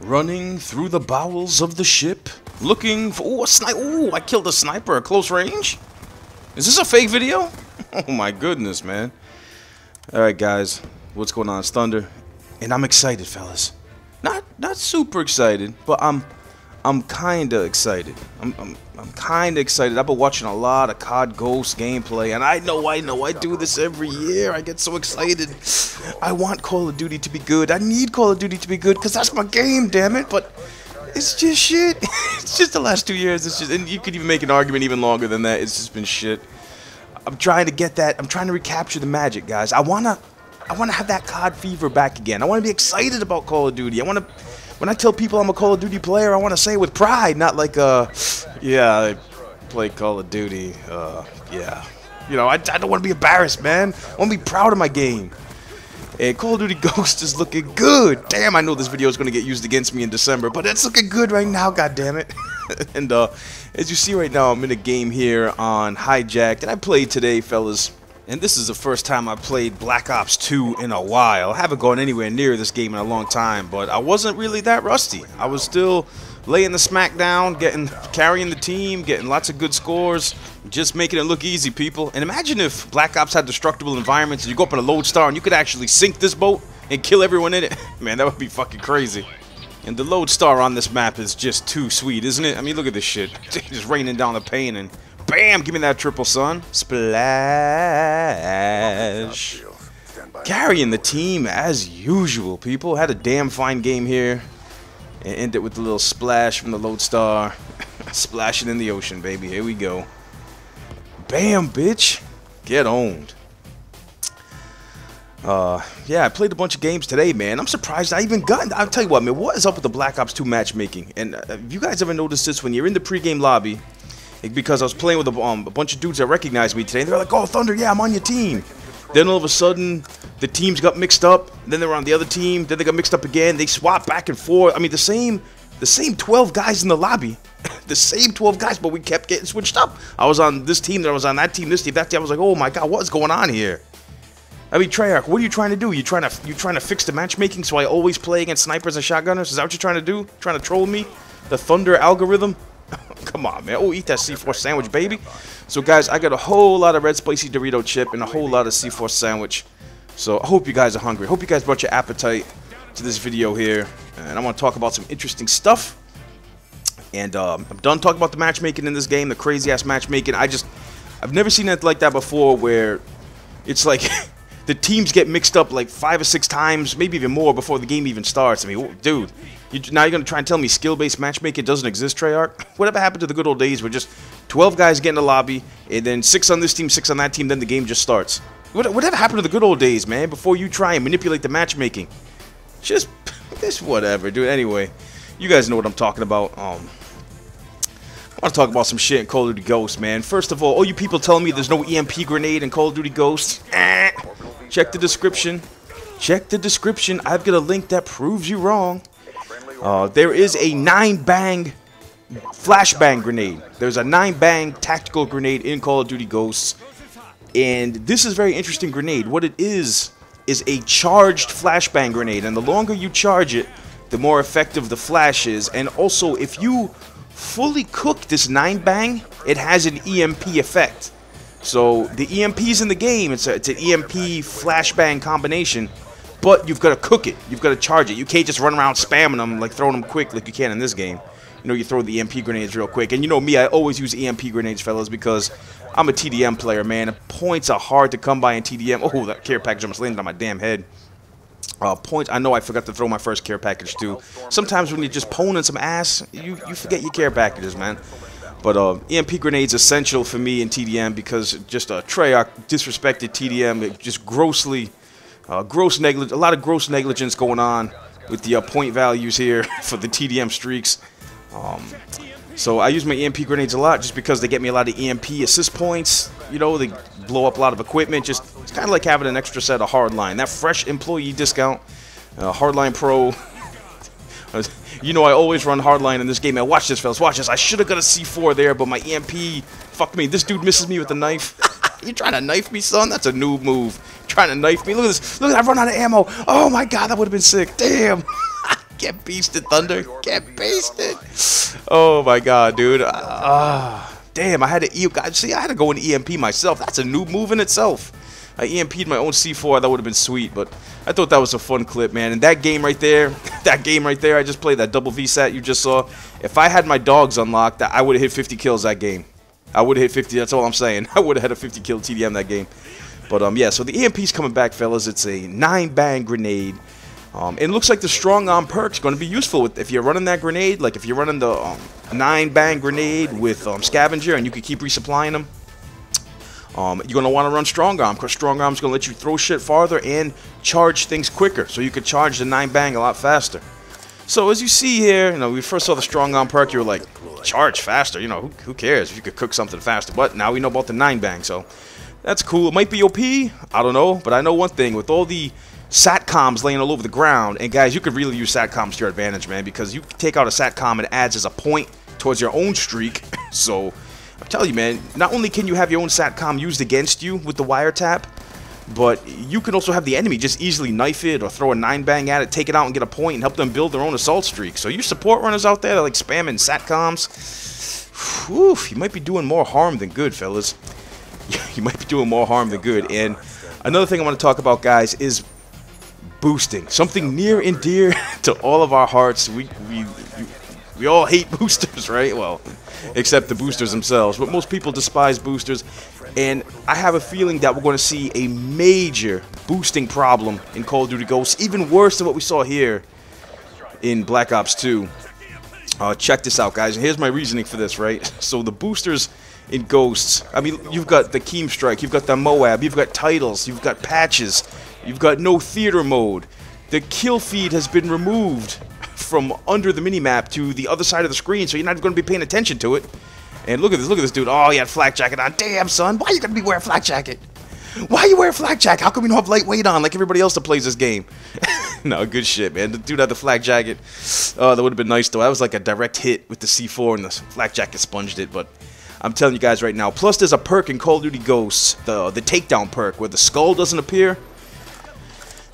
Running through the bowels of the ship, looking for... Ooh, a sniper! Ooh, I killed a sniper at close range? Is this a fake video? Oh my goodness, man. Alright, guys. What's going on? It's Thunder. And I'm excited, fellas. Not super excited, but I'm kinda excited. I'm kinda excited. I've been watching a lot of COD Ghost gameplay, and I know I do this every year. I get so excited. I want Call of Duty to be good. I need Call of Duty to be good because that's my game, damn it. But it's just shit. It's just the last 2 years. It's just, and you could even make an argument even longer than that. It's just been shit. I'm trying to get that. I'm trying to recapture the magic, guys. I wanna have that COD fever back again. I wanna be excited about Call of Duty. When I tell people I'm a Call of Duty player, I want to say it with pride, not like, yeah, I play Call of Duty, yeah. You know, I don't want to be embarrassed, man. I want to be proud of my game. And Call of Duty Ghost is looking good. Damn, I know this video is going to get used against me in December, but it's looking good right now, goddammit. And as you see right now, I'm in a game here on Hijacked, and I played today, fellas. And this is the first time I played Black Ops 2 in a while. I haven't gone anywhere near this game in a long time, but I wasn't really that rusty. I was still laying the smack down, carrying the team, getting lots of good scores, just making it look easy, people. And imagine if Black Ops had destructible environments and you go up in a Lodestar and you could actually sink this boat and kill everyone in it. Man, that would be fucking crazy. And the Lodestar on this map is just too sweet, isn't it? I mean, look at this shit. Just raining down the pain and... Bam! Give me that triple, son. Splash. Carrying the team as usual, people. Had a damn fine game here. And end it with a little splash from the Lodestar. Splashing in the ocean, baby. Here we go. Bam, bitch. Get owned. Yeah, I played a bunch of games today, man. I'm surprised I even got... I'll tell you what, man. What is up with the Black Ops 2 matchmaking? And have you guys ever noticed this? When you're in the pregame lobby... Because I was playing with a bunch of dudes that recognized me today. And they're like, oh, Thunder, yeah, I'm on your team. Then all of a sudden, the teams got mixed up. Then they were on the other team. Then they got mixed up again. They swapped back and forth. I mean, the same 12 guys in the lobby. The same 12 guys, but we kept getting switched up. I was on this team, then I was on that team, this team, that team. I was like, oh, my God, what's going on here? I mean, Treyarch, what are you trying to do? You trying to fix the matchmaking so I always play against snipers and shotgunners? Is that what you're trying to do? Trying to troll me? The Thunder algorithm? Come on, man. Oh, eat that C4 sandwich, baby. So, guys, I got a whole lot of red spicy Dorito chip and a whole lot of C4 sandwich. So, I hope you guys are hungry. I hope you guys brought your appetite to this video here. And I want to talk about some interesting stuff. And I'm done talking about the matchmaking in this game, the crazy-ass matchmaking. I've never seen it like that before where it's like... The teams get mixed up like 5 or 6 times, maybe even more, before the game even starts. I mean, dude, now you're going to try and tell me skill-based matchmaking doesn't exist, Treyarch? Whatever happened to the good old days where just 12 guys get in the lobby, and then 6 on this team, 6 on that team, then the game just starts? Whatever happened to the good old days, man, before you try and manipulate the matchmaking? Just whatever, dude. Anyway, you guys know what I'm talking about. I want to talk about some shit in Call of Duty Ghost, man. First of all you people telling me there's no EMP grenade in Call of Duty Ghost? Check the description. Check the description. I've got a link that proves you wrong. There is a 9-bang flashbang grenade. There's a 9-bang tactical grenade in Call of Duty Ghosts. And this is a very interesting grenade. What it is a charged flashbang grenade. And the longer you charge it, the more effective the flash is. And also, if you fully cook this 9-bang, it has an EMP effect. So, the EMP's in the game, it's an EMP flashbang combination, but you've got to cook it, you've got to charge it. You can't just run around spamming them, like throwing them quick like you can in this game. You know, you throw the EMP grenades real quick, and you know me, I always use EMP grenades, fellas, because I'm a TDM player, man. Points are hard to come by in TDM. Oh, that care package almost landed on my damn head. Points, I know I forgot to throw my first care package too. Sometimes when you're just poning some ass, you forget your care packages, man. But EMP grenades essential for me in TDM because just Treyarch disrespected TDM, just grossly, a lot of gross negligence going on with the point values here for the TDM streaks. So I use my EMP grenades a lot just because they get me a lot of EMP assist points. You know, they blow up a lot of equipment. Just it's kind of like having an extra set of Hardline. That fresh employee discount, Hardline Pro. You know I always run Hardline in this game. Now watch this, fellas. Watch this. I should have got a C4 there, but my EMP... Fuck me. This dude misses me with a knife. You trying to knife me, son? That's a noob move. Trying to knife me. Look at this. Look at that. I've run out of ammo. Oh, my God. That would have been sick. Damn. Get beasted, Thunder. Get beasted. Oh my god, dude. Damn, I had to see, I had to go in EMP myself. That's a new move in itself. I EMP'd my own C4. That would have been sweet, but I thought that was a fun clip, man. And that game right there, I just played, that double VSAT you just saw. If I had my dogs unlocked, I would have hit 50 kills that game. I would have hit 50. That's all I'm saying. I would have had a 50 kill TDM that game. But yeah, so the EMP's coming back, fellas. It's a 9-bang grenade. It looks like the strong arm perk's going to be useful with, if you're running that grenade, like if you're running the 9-bang grenade with scavenger, and you can keep resupplying them. You're going to want to run strong arm, because strong arm's going to let you throw shit farther and charge things quicker, so you could charge the 9-bang a lot faster. So as you see here, you know, we first saw the strong arm perk, you were like, charge faster, you know, who cares if you could cook something faster, but now we know about the 9-bang, so that's cool. It might be OP, I don't know, but I know one thing, with all the SATCOMs laying all over the ground, and guys, you could really use SATCOMs to your advantage, man, because you take out a SATCOM and it adds as a point towards your own streak, so I tell you, man, not only can you have your own SATCOM used against you with the wiretap, but you can also have the enemy just easily knife it or throw a 9-bang at it, take it out and get a point and help them build their own assault streak. So you support runners out there that like spamming SATCOMs, whew, you might be doing more harm than good, fellas. You might be doing more harm than good. And another thing I want to talk about, guys, is boosting. Something near and dear to all of our hearts. We all hate boosters, right? Well, except the boosters themselves. But most people despise boosters. And I have a feeling that we're going to see a major boosting problem in Call of Duty Ghosts. Even worse than what we saw here in Black Ops 2. Check this out, guys. And here's my reasoning for this, right? So the boosters in Ghosts, I mean, you've got the Kem Strike, you've got the Moab, you've got titles, you've got patches, you've got no theater mode. The kill feed has been removed from under the minimap to the other side of the screen, so you're not going to be paying attention to it. And look at this dude. Oh, he had flak jacket on. Damn, son, why are you going to be wearing flak jacket? Why are you wearing flak jacket? How come you don't have lightweight on like everybody else that plays this game? No, good shit, man. The dude had the flak jacket. Oh, that would have been nice, though. That was like a direct hit with the C4, and the flak jacket sponged it, but I'm telling you guys right now. Plus, there's a perk in Call of Duty Ghosts, the takedown perk, where the skull doesn't appear.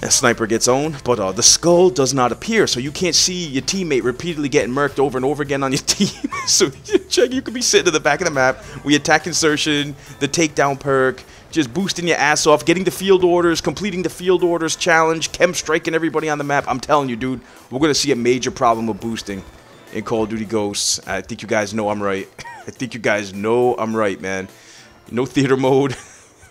That sniper gets owned, but the skull does not appear, so you can't see your teammate repeatedly getting murked over and over again on your team. So, check, you could be sitting in the back of the map. We attack insertion, the takedown perk, just boosting your ass off, getting the field orders, completing the field orders challenge, Kem striking everybody on the map. I'm telling you, dude, we're going to see a major problem with boosting in Call of Duty Ghosts. I think you guys know I'm right. I think you guys know I'm right, man. No theater mode.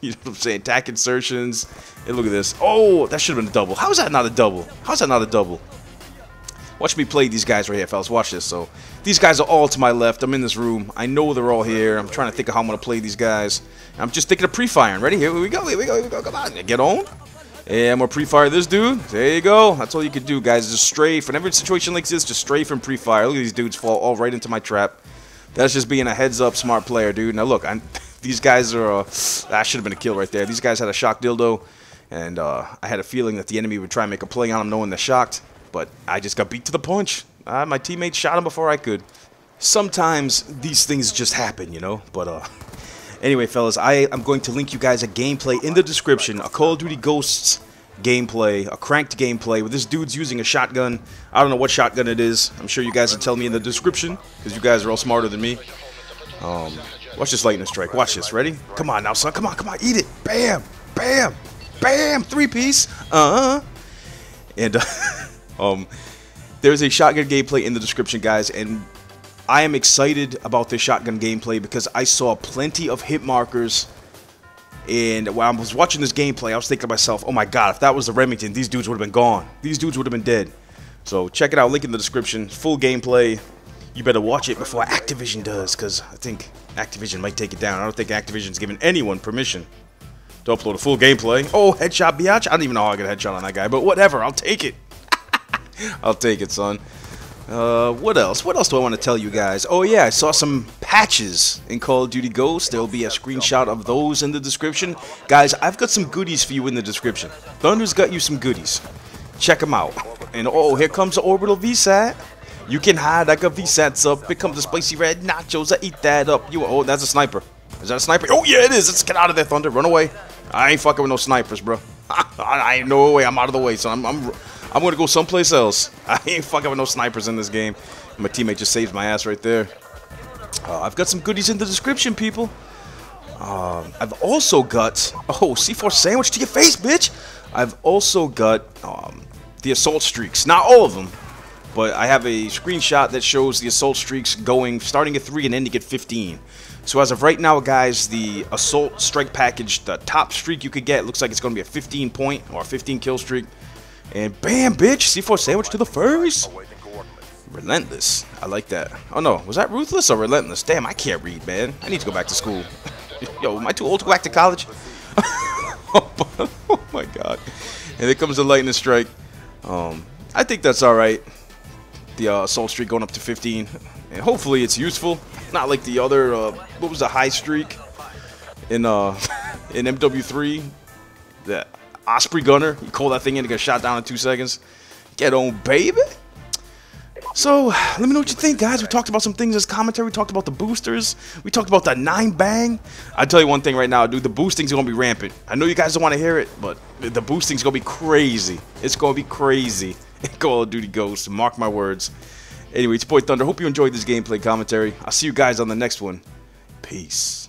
You know what I'm saying? Attack insertions. And look at this. Oh, that should have been a double. How is that not a double? How is that not a double? Watch me play these guys right here, fellas. Watch this. So these guys are all to my left. I'm in this room. I know they're all here. I'm trying to think of how I'm going to play these guys. I'm just thinking of pre-firing. Ready? Here we go. Here we go. Here we go. Come on. Get on. And I'm going to pre-fire this dude. There you go. That's all you can do, guys. Just strafe. Whenever a situation like this, just strafe and pre-fire. Look at these dudes fall all right into my trap. That's just being a heads-up smart player, dude. Now, look, these guys are... that should have been a kill right there. These guys had a shock dildo, and I had a feeling that the enemy would try and make a play on them knowing they're shocked, but I just got beat to the punch. My teammates shot him before I could. Sometimes these things just happen, you know? But anyway, fellas, I am going to link you guys a gameplay in the description, a Call of Duty Ghosts gameplay, a cranked gameplay where this dude's using a shotgun. I don't know what shotgun it is. I'm sure you guys will tell me in the description because you guys are all smarter than me. Watch this lightning strike. Watch this. Ready? Come on now, son. Come on, come on. Eat it. Bam, bam, bam. Three piece. And there's a shotgun gameplay in the description, guys, and I am excited about this shotgun gameplay because I saw plenty of hit markers. And while I was watching this gameplay, I was thinking to myself, oh my god, if that was the Remington, these dudes would have been gone. These dudes would have been dead. So check it out, link in the description, full gameplay. You better watch it before Activision does, because I think Activision might take it down. I don't think Activision's giving anyone permission to upload a full gameplay. Oh, headshot, biatch. I don't even know how I got a headshot on that guy, but whatever, I'll take it. I'll take it, son. What else? What else do I want to tell you guys? Oh yeah, I saw some patches in Call of Duty Ghosts. There'll be a screenshot of those in the description. Guys, I've got some goodies for you in the description. Thunder's got you some goodies. Check them out. And oh, here comes the orbital VSAT. You can hide, I got VSATs up. Here comes the spicy red nachos, I eat that up. You, oh, that's a sniper. Is that a sniper? Oh yeah, it is. Let's get out of there, Thunder. Run away. I ain't fucking with no snipers, bro. I ain't no way. I'm out of the way, so I'm I'm going to go someplace else. I ain't fucking with no snipers in this game. My teammate just saves my ass right there. I've got some goodies in the description, people. I've also got... Oh, C4 sandwich to your face, bitch! I've also got the assault streaks. Not all of them, but I have a screenshot that shows the assault streaks going, starting at 3 and ending at 15. So as of right now, guys, the assault strike package, the top streak you could get, looks like it's going to be a 15-point or a 15-kill streak. And bam, bitch! C4 sandwich to the face! Relentless. I like that. Oh no, was that ruthless or relentless? Damn, I can't read, man. I need to go back to school. Yo, am I too old to go back to college? Oh my god. And here comes the lightning strike. I think that's alright. The assault streak going up to 15. And hopefully it's useful. Not like the other, what was the high streak? In MW3. The Osprey Gunner. You call that thing in and get shot down in 2 seconds. Get on, baby. So, let me know what you think, guys. We talked about some things as commentary. We talked about the boosters. We talked about that 9-bang. I'll tell you one thing right now, dude. The boosting's going to be rampant. I know you guys don't want to hear it, but the boosting's going to be crazy. It's going to be crazy. Call of Duty Ghost. Mark my words. Anyway, it's your boy Thunder. Hope you enjoyed this gameplay commentary. I'll see you guys on the next one. Peace.